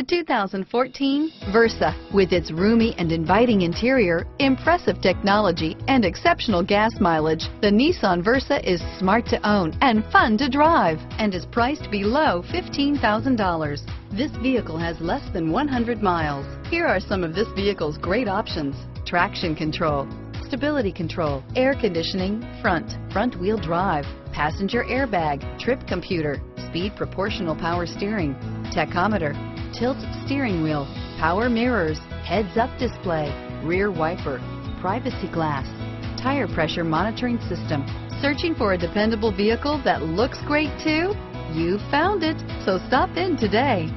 The 2014 Versa, with its roomy and inviting interior, impressive technology, and exceptional gas mileage, the Nissan Versa is smart to own and fun to drive and is priced below $15,000. This vehicle has less than 100 miles. Here are some of this vehicle's great options: traction control, stability control, air conditioning, front-wheel drive, passenger airbag, trip computer, speed proportional power steering, tachometer, tilt steering wheel, power mirrors, heads-up display, rear wiper, privacy glass, tire pressure monitoring system. Searching for a dependable vehicle that looks great too? You found it, so stop in today.